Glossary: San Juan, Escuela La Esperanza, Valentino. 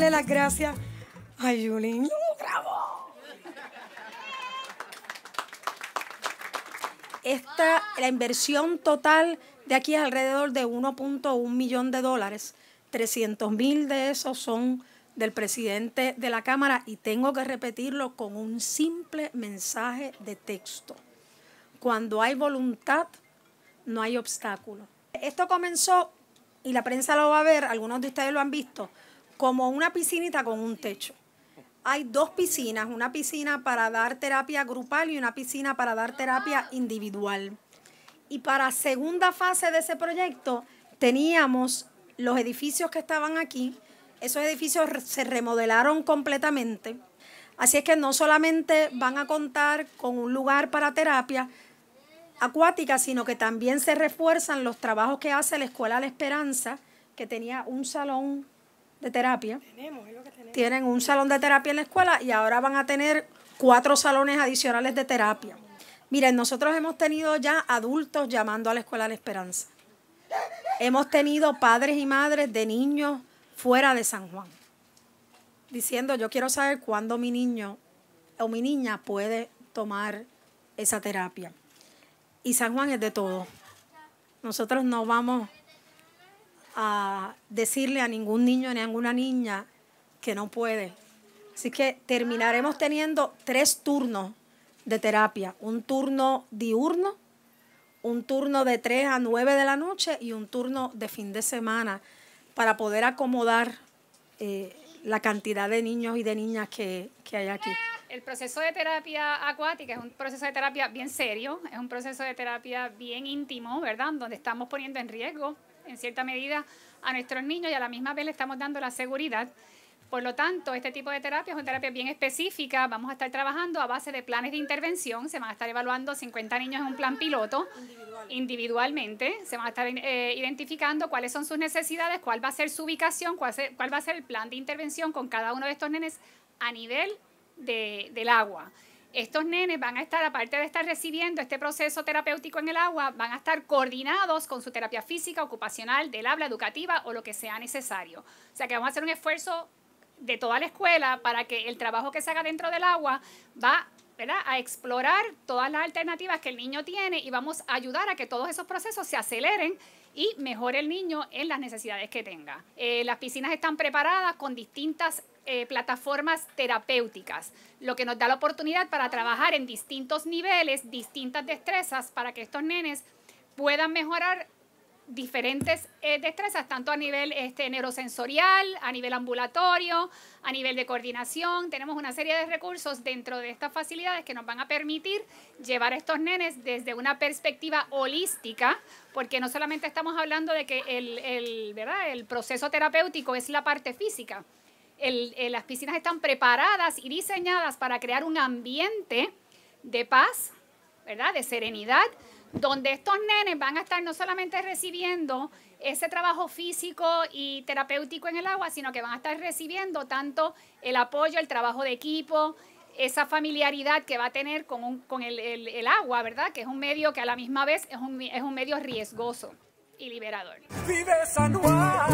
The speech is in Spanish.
darle las gracias. Ay, Yulín, lo grabó. Esta, la inversión total de aquí es alrededor de $1.1 millón. 300.000 de esos son del presidente de la Cámara, y tengo que repetirlo con un simple mensaje de texto. Cuando hay voluntad, no hay obstáculo. Esto comenzó, y la prensa lo va a ver, algunos de ustedes lo han visto, como una piscinita con un techo. Hay dos piscinas, una piscina para dar terapia grupal y una piscina para dar terapia individual. Y para segunda fase de ese proyecto teníamos los edificios que estaban aquí. Esos edificios se remodelaron completamente. Así es que no solamente van a contar con un lugar para terapia acuática, sino que también se refuerzan los trabajos que hace la Escuela La Esperanza, que tenía un salón de terapia. Tenemos, es lo que tenemos. Tienen un salón de terapia en la escuela y ahora van a tener 4 salones adicionales de terapia. Miren, nosotros hemos tenido ya adultos llamando a la Escuela La Esperanza. Hemos tenido padres y madres de niños fuera de San Juan, diciendo: yo quiero saber cuándo mi niño o mi niña puede tomar esa terapia. Y San Juan es de todo. Nosotros no vamos a decirle a ningún niño ni a ninguna niña que no puede. Así que terminaremos teniendo 3 turnos de terapia. Un turno diurno, un turno de 3 a 9 de la noche y un turno de fin de semana, para poder acomodar la cantidad de niños y de niñas que hay aquí. El proceso de terapia acuática es un proceso de terapia bien serio, es un proceso de terapia bien íntimo, ¿verdad? Donde estamos poniendo en riesgo, en cierta medida, a nuestros niños, y a la misma vez le estamos dando la seguridad. Por lo tanto, este tipo de terapia es una terapia bien específica. Vamos a estar trabajando a base de planes de intervención. Se van a estar evaluando 50 niños en un plan piloto individualmente. Se van a estar identificando cuáles son sus necesidades, cuál va a ser su ubicación, cuál va a ser el plan de intervención con cada uno de estos nenes a nivel del agua. Estos nenes van a estar, aparte de estar recibiendo este proceso terapéutico en el agua, van a estar coordinados con su terapia física, ocupacional, del habla, educativa o lo que sea necesario. O sea que vamos a hacer un esfuerzo de toda la escuela para que el trabajo que se haga dentro del agua va, ¿verdad?, a explorar todas las alternativas que el niño tiene, y vamos a ayudar a que todos esos procesos se aceleren y mejore el niño en las necesidades que tenga. Las piscinas están preparadas con distintas plataformas terapéuticas, lo que nos da la oportunidad para trabajar en distintos niveles, distintas destrezas, para que estos nenes puedan mejorar diferentes destrezas, tanto a nivel neurosensorial, a nivel ambulatorio, a nivel de coordinación. Tenemos una serie de recursos dentro de estas facilidades que nos van a permitir llevar a estos nenes desde una perspectiva holística, porque no solamente estamos hablando de que el proceso terapéutico es la parte física. Las piscinas están preparadas y diseñadas para crear un ambiente de paz, ¿verdad?, de serenidad, donde estos nenes van a estar no solamente recibiendo ese trabajo físico y terapéutico en el agua, sino que van a estar recibiendo tanto el apoyo, el trabajo de equipo, esa familiaridad que va a tener con el agua, ¿verdad?, que es un medio que a la misma vez es un medio riesgoso y liberador. ¡Vive San Juan!